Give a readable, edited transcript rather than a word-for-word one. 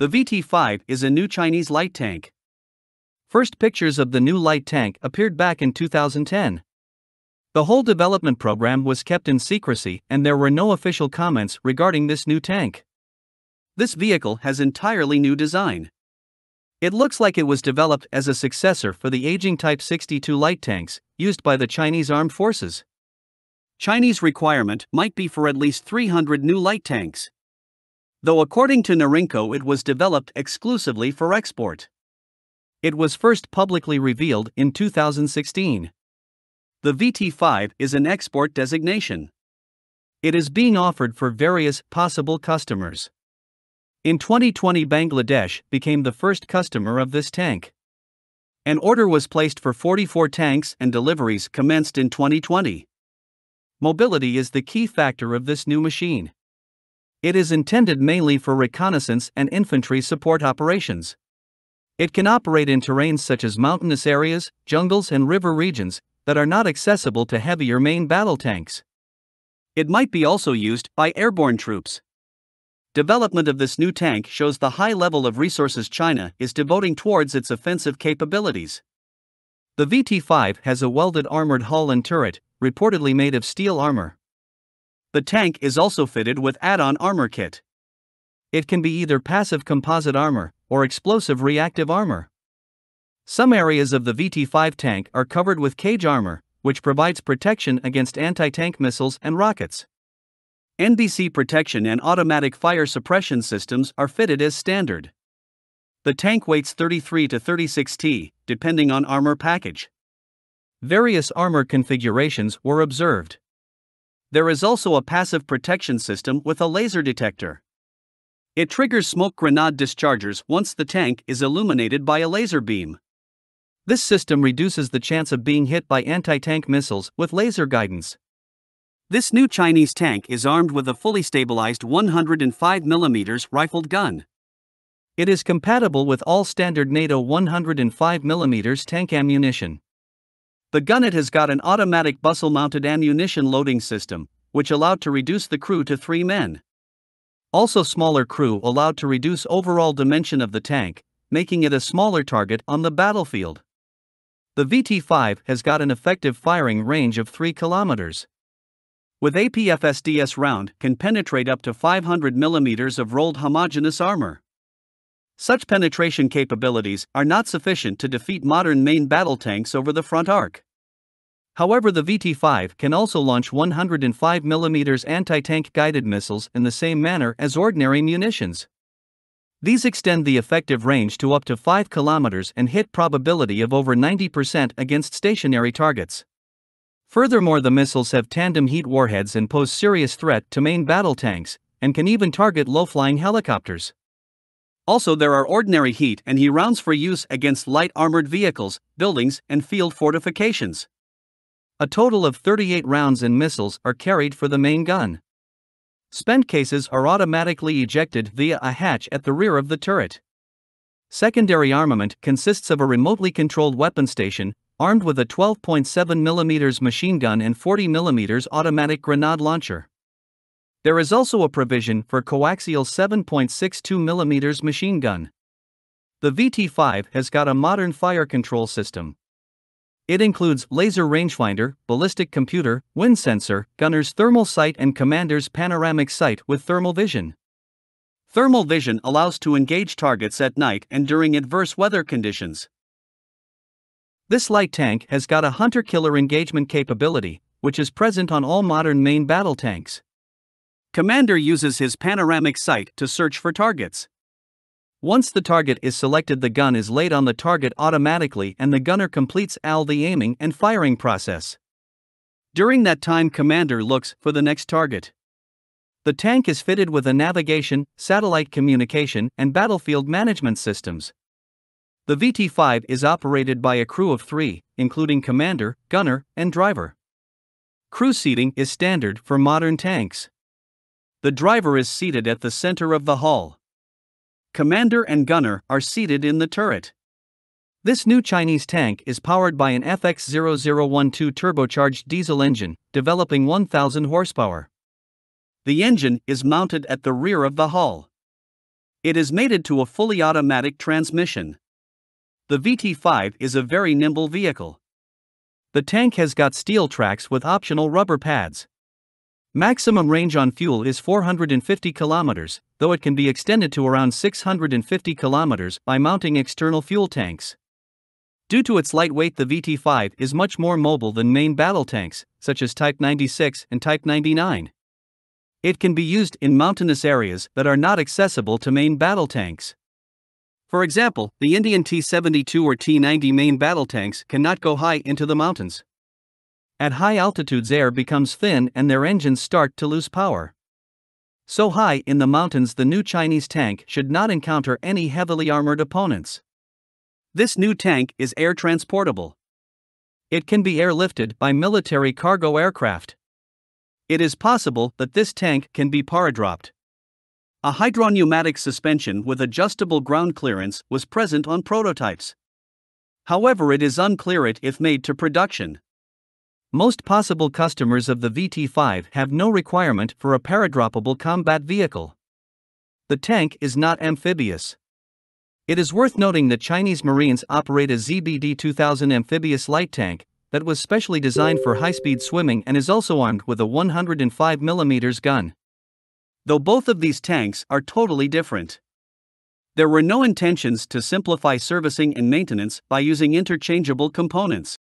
The VT-5 is a new Chinese light tank. First pictures of the new light tank appeared back in 2010. The whole development program was kept in secrecy and there were no official comments regarding this new tank. This vehicle has entirely new design. It looks like it was developed as a successor for the aging Type 62 light tanks used by the Chinese Armed Forces. Chinese requirement might be for at least 300 new light tanks. Though according to Norinco it was developed exclusively for export. It was first publicly revealed in 2016. The VT-5 is an export designation. It is being offered for various possible customers. In 2020, Bangladesh became the first customer of this tank. An order was placed for 44 tanks and deliveries commenced in 2020. Mobility is the key factor of this new machine. It is intended mainly for reconnaissance and infantry support operations. It can operate in terrains such as mountainous areas, jungles and river regions that are not accessible to heavier main battle tanks. It might be also used by airborne troops. Development of this new tank shows the high level of resources China is devoting towards its offensive capabilities. The VT-5 has a welded armored hull and turret, reportedly made of steel armor. The tank is also fitted with add-on armor kit. It can be either passive composite armor or explosive reactive armor. Some areas of the VT-5 tank are covered with cage armor, which provides protection against anti-tank missiles and rockets. NBC protection and automatic fire suppression systems are fitted as standard. The tank weighs 33 to 36 t, depending on armor package. Various armor configurations were observed. There is also a passive protection system with a laser detector. It triggers smoke grenade dischargers once the tank is illuminated by a laser beam. This system reduces the chance of being hit by anti-tank missiles with laser guidance. This new Chinese tank is armed with a fully stabilized 105mm rifled gun. It is compatible with all standard NATO 105mm tank ammunition. The gun it has got an automatic bustle-mounted ammunition loading system, which allowed to reduce the crew to 3 men. Also smaller crew allowed to reduce overall dimension of the tank, making it a smaller target on the battlefield. The VT-5 has got an effective firing range of 3 kilometers. With APFSDS round can penetrate up to 500 millimeters of rolled homogeneous armor. Such penetration capabilities are not sufficient to defeat modern main battle tanks over the front arc. However, the VT-5 can also launch 105mm anti-tank guided missiles in the same manner as ordinary munitions. These extend the effective range to up to 5 kilometers and hit probability of over 90% against stationary targets. Furthermore, the missiles have tandem heat warheads and pose serious threat to main battle tanks, and can even target low-flying helicopters. Also, there are ordinary heat and he rounds for use against light armored vehicles, buildings, and field fortifications. A total of 38 rounds and missiles are carried for the main gun. Spent cases are automatically ejected via a hatch at the rear of the turret. Secondary armament consists of a remotely controlled weapon station, armed with a 12.7mm machine gun and 40mm automatic grenade launcher. There is also a provision for coaxial 7.62mm machine gun. The VT-5 has got a modern fire control system. It includes laser rangefinder, ballistic computer, wind sensor, gunner's thermal sight and commander's panoramic sight with thermal vision. Thermal vision allows to engage targets at night and during adverse weather conditions. This light tank has got a hunter-killer engagement capability, which is present on all modern main battle tanks. Commander uses his panoramic sight to search for targets. Once the target is selected, the gun is laid on the target automatically and the gunner completes all the aiming and firing process. During that time, commander looks for the next target. The tank is fitted with a navigation, satellite communication, and battlefield management systems. The VT-5 is operated by a crew of 3, including commander, gunner, and driver. Crew seating is standard for modern tanks. The driver is seated at the center of the hull. Commander and gunner are seated in the turret. This new Chinese tank is powered by an FX-0012 turbocharged diesel engine, developing 1,000 horsepower. The engine is mounted at the rear of the hull. It is mated to a fully automatic transmission. The VT-5 is a very nimble vehicle. The tank has got steel tracks with optional rubber pads. Maximum range on fuel is 450 kilometers, though it can be extended to around 650 kilometers by mounting external fuel tanks. Due to its light weight, the VT-5 is much more mobile than main battle tanks, such as Type 96 and Type 99. It can be used in mountainous areas that are not accessible to main battle tanks. For example, the Indian T-72 or T-90 main battle tanks cannot go high into the mountains. At high altitudes, air becomes thin and their engines start to lose power. So high in the mountains, the new Chinese tank should not encounter any heavily armored opponents. This new tank is air transportable. It can be airlifted by military cargo aircraft. It is possible that this tank can be paradropped. A hydropneumatic suspension with adjustable ground clearance was present on prototypes. However, it is unclear if made to production. Most possible customers of the VT-5 have no requirement for a paradroppable combat vehicle. The tank is not amphibious. It is worth noting that Chinese Marines operate a ZBD-2000 amphibious light tank that was specially designed for high-speed swimming and is also armed with a 105mm gun. Though both of these tanks are totally different. There were no intentions to simplify servicing and maintenance by using interchangeable components.